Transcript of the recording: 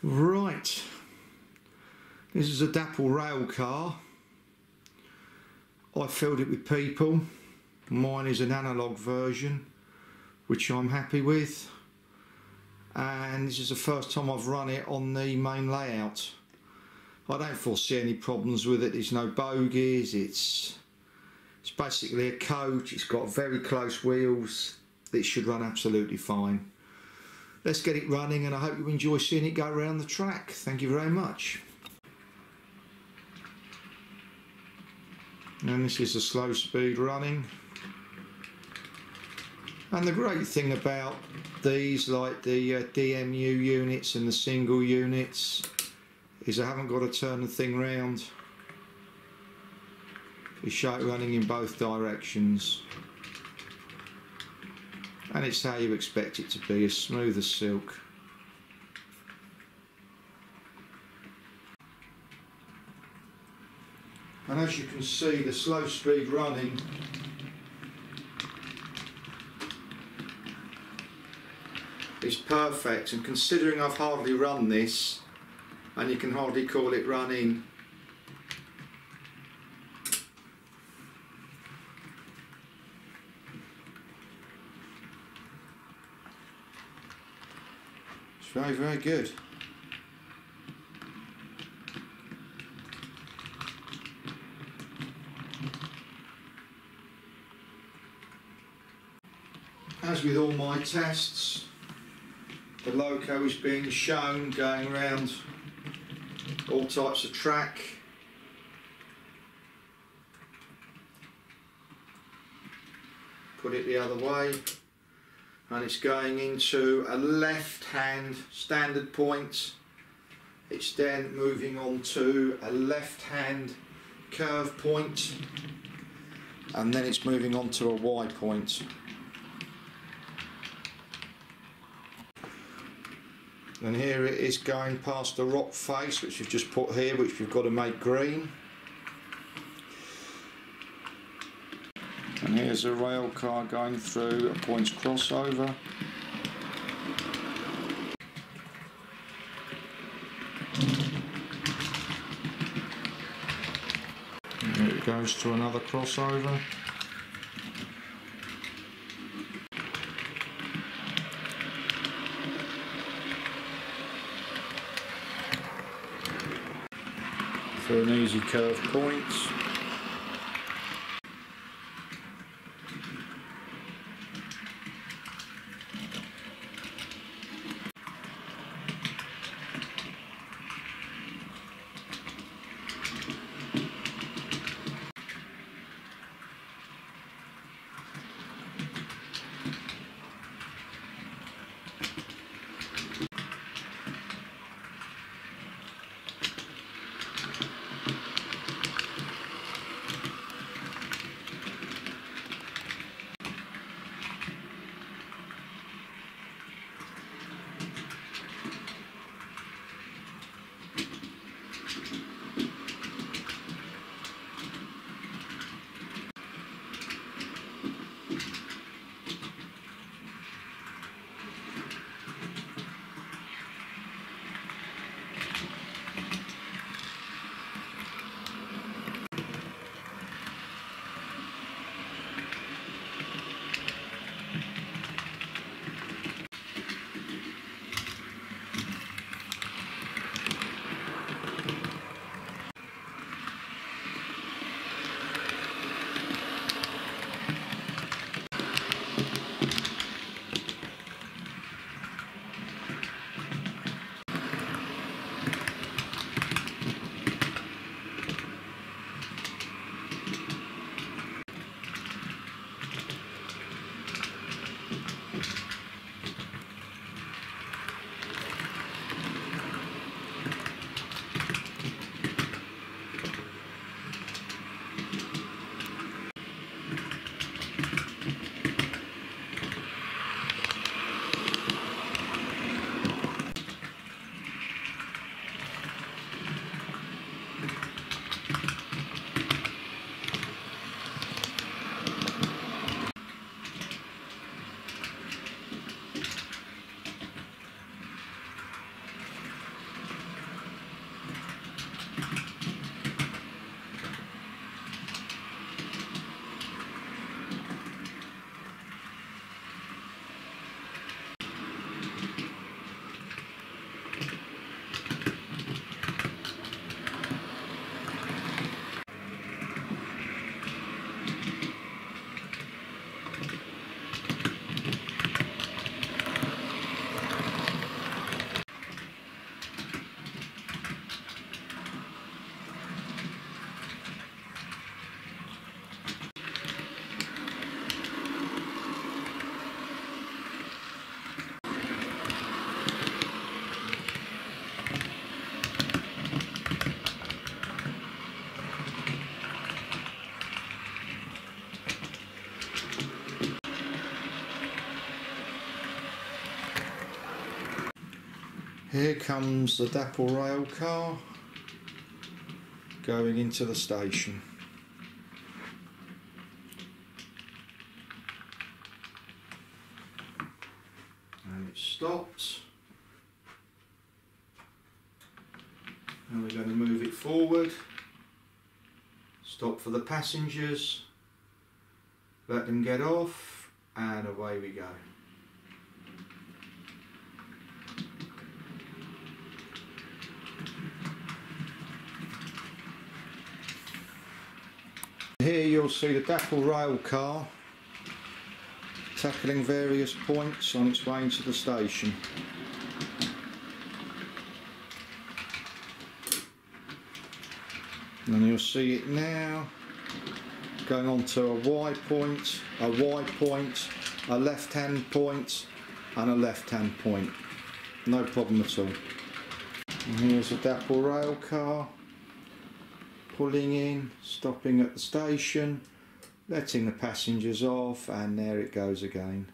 Right, this is a Dapol rail car. I filled it with people. Mine is an analog version, which I'm happy with, and this is the first time I've run it on the main layout. I don't foresee any problems with it. There's no bogies. It's basically a coach. It's got very close wheels. It should run absolutely fine. Let's get it running, and I hope you enjoy seeing it go around the track. Thank you very much. And this is the slow speed running. And the great thing about these, like the DMU units and the single units, is I haven't got to turn the thing round. You show it running in both directions. And it's how you expect it to be, as smooth as silk. And as you can see, the slow speed running is perfect, and considering I've hardly run this, and you can hardly call it running, it's very, very good. As with all my tests, the loco is being shown going around all types of track. Put it the other way, and it's going into a left-hand standard point. It's then moving on to a left-hand curve point, and then it's moving on to a Y point. And here it is going past the rock face, which we've just put here, which we've got to make green. And here's a rail car going through a points crossover. And here it goes to another crossover. For an easy curve point. Here comes the Dapol rail car going into the station. And it stops. And we're going to move it forward. Stop for the passengers. Let them get off, and away we go. Here you'll see the Dapol rail car tackling various points on its way into the station. And you'll see it now going on to a Y point, a left hand point and a left hand point. No problem at all. And here's a Dapol rail car pulling in, stopping at the station, letting the passengers off, and there it goes again.